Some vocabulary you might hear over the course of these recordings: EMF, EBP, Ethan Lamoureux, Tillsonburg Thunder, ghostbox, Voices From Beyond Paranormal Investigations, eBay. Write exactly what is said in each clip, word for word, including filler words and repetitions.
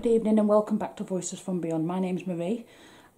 Good evening and welcome back to Voices From Beyond. My name's Marie.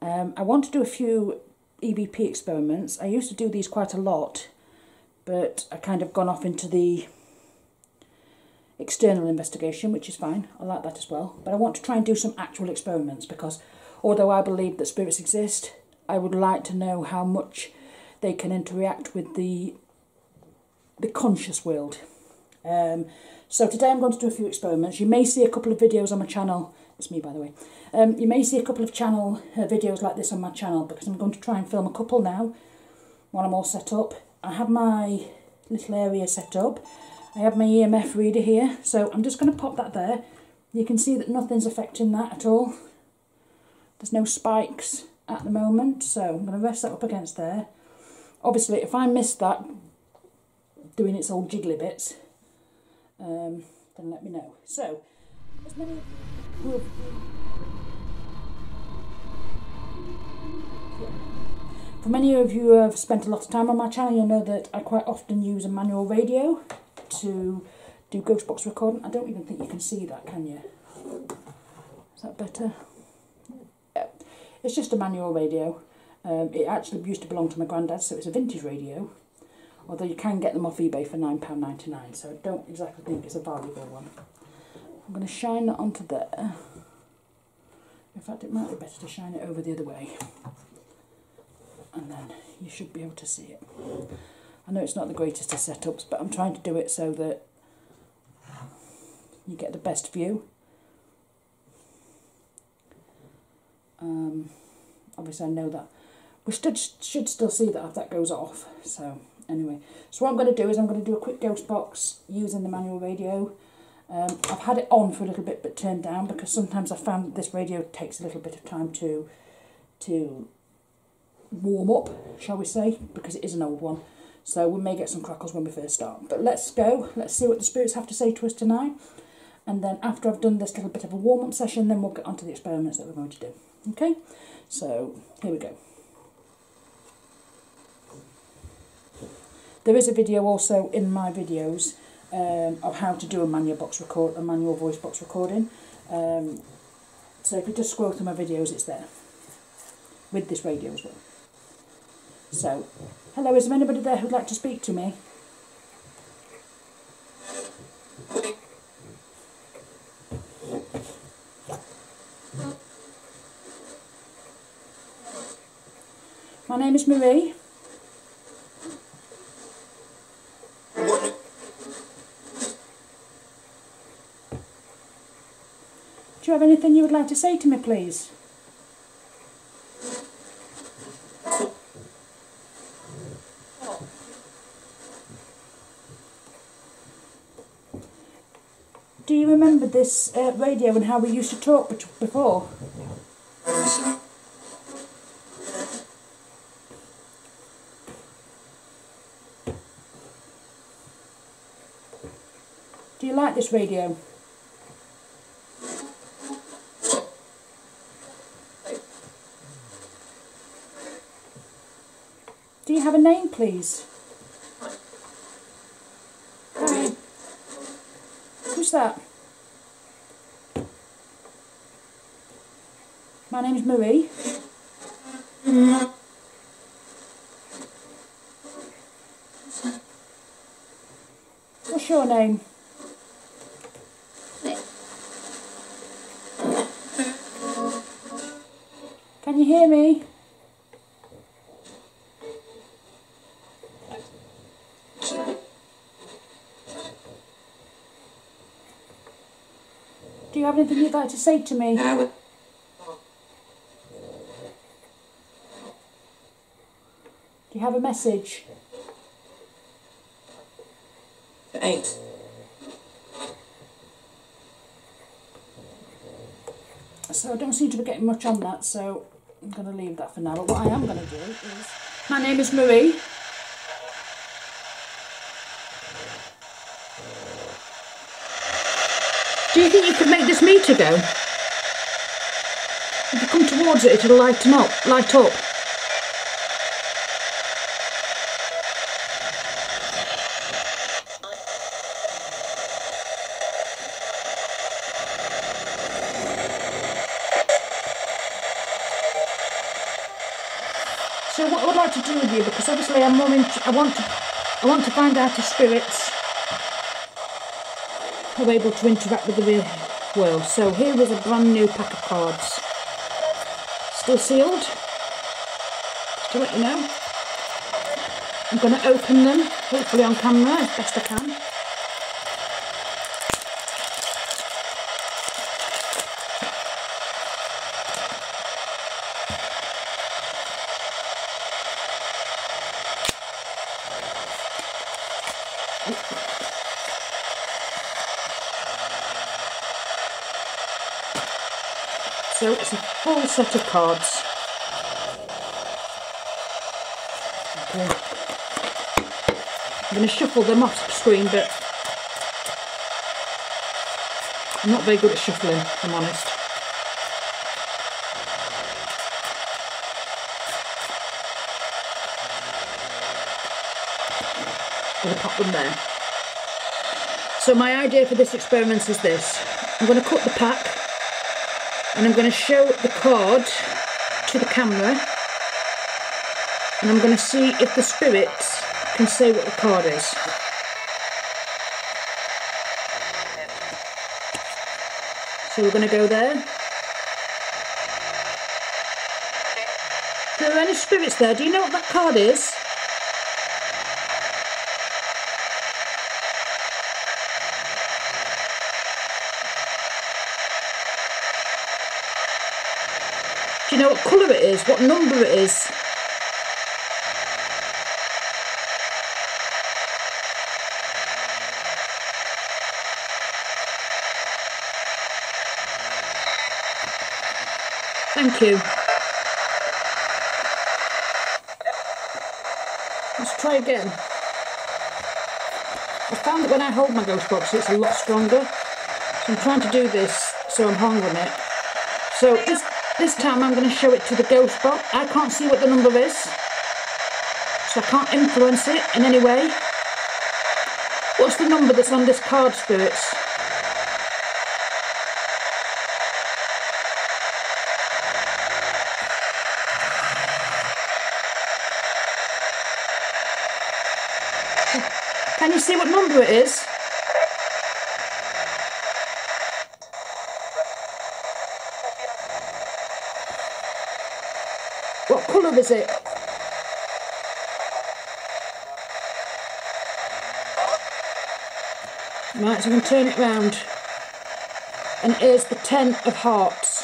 Um, I want to do a few E B P experiments. I used to do these quite a lot, but I kind of gone off into the external investigation, which is fine. I like that as well. But I want to try and do some actual experiments because although I believe that spirits exist, I would like to know how much they can interact with the, the conscious world. Um, so today I'm going to do a few experiments. You may see a couple of videos on my channel. It's me, by the way. Um, you may see a couple of channel uh, videos like this on my channel because I'm going to try and film a couple now when I'm all set up. I have my little area set up. I have my E M F reader here, so I'm just going to pop that there. You can see that nothing's affecting that at all. There's no spikes at the moment, so I'm going to rest that up against there. Obviously, if I miss that doing its old jiggly bits, Um, then let me know. So, as many who have... For many of you who have spent a lot of time on my channel, you'll know that I quite often use a manual radio to do ghost box recording. I don't even think you can see that, can you? Is that better? Yeah. It's just a manual radio. Um, it actually used to belong to my granddad, so it's a vintage radio. Although you can get them off eBay for nine pounds ninety-nine, so I don't exactly think it's a valuable one. I'm going to shine that onto there. In fact, it might be better to shine it over the other way. And then you should be able to see it. I know it's not the greatest of setups, but I'm trying to do it so that you get the best view. Um, obviously, I know that. We should, should still see that if that goes off, so... Anyway, so what I'm going to do is I'm going to do a quick ghost box using the manual radio. Um, I've had it on for a little bit but turned down because sometimes I found that this radio takes a little bit of time to to warm up, shall we say, because it is an old one. So we may get some crackles when we first start. But let's go. Let's see what the spirits have to say to us tonight. And then after I've done this little bit of a warm-up session, then we'll get on to the experiments that we're going to do. Okay? So here we go. There is a video also in my videos um, of how to do a manual box record, a manual voice box recording. Um, so if you just scroll through my videos, it's there with this radio as well. So, hello, is there anybody there who'd like to speak to me? My name is Marie. Do you have anything you would like to say to me, please? Do you remember this uh, radio and how we used to talk before? Do you like this radio? Do you have a name, please? Hi. Who's that? My name's Marie. What's your name? Can you hear me? Do you have anything you'd like to say to me? Do you have a message? Thanks. So I don't seem to be getting much on that, so I'm going to leave that for now. But what I am going to do is... My name is Marie. Do you think you could make this meter go? If you come towards it, it'll lighten up, light up. like to do with you, because obviously I'm more in, I want to I want to find out if spirits are able to interact with the real world. So here was a brand new pack of cards, still sealed, to let you know. I'm going to open them, hopefully on camera, as best I can. So it's a full set of cards. Okay. I'm going to shuffle them off screen, but I'm not very good at shuffling, if I'm honest. I'm going to pop them there. So my idea for this experiment is this. I'm going to cut the pack, and I'm going to show the card to the camera, and I'm going to see if the spirits can say what the card is. So we're going to go there. If there are any spirits there, do you know what that card is? Do you know what colour it is? What number it is? Thank you. Let's try again. I found that when I hold my ghost box it's a lot stronger. So I'm trying to do this so I'm holding it. So just this time I'm going to show it to the ghost box. I can't see what the number is, so I can't influence it in any way. What's the number that's on this card, spirits? Can you see what number it is? What colour is it? Right, so I'm going to turn it round. And it is the Ten of Hearts.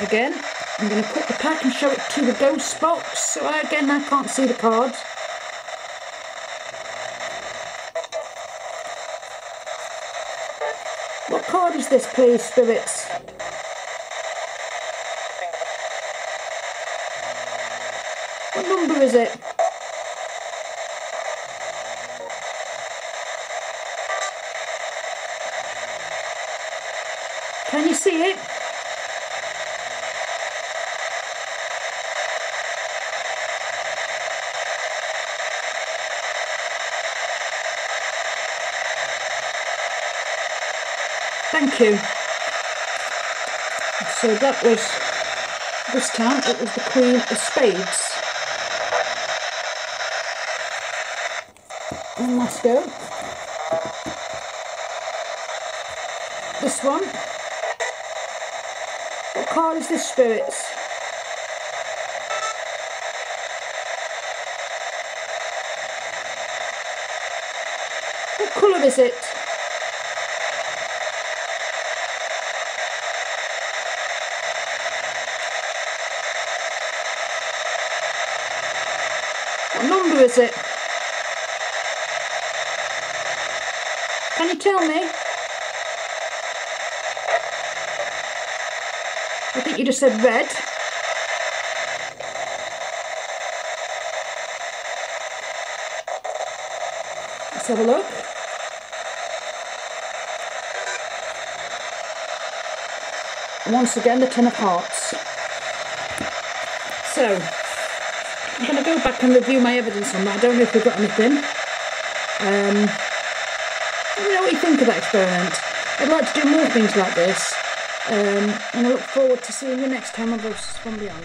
Again, I'm going to put the pack and show it to the ghost box. So again, I can't see the card. What card is this, please, spirits? What number is it? Can you see it? Thank you. So that was, this time it was the Queen of Spades. And let's go. This one. What card is this, spirits? What colour is it? Number is it? Can you tell me? I think you just said red. Let's have a look. And once again, the Ten of Hearts. So I'm going to go back and review my evidence on that. I don't know if we've got anything. Um, let me know what you think of that experiment. I'd like to do more things like this, um, and I look forward to seeing you next time on Voices From Beyond.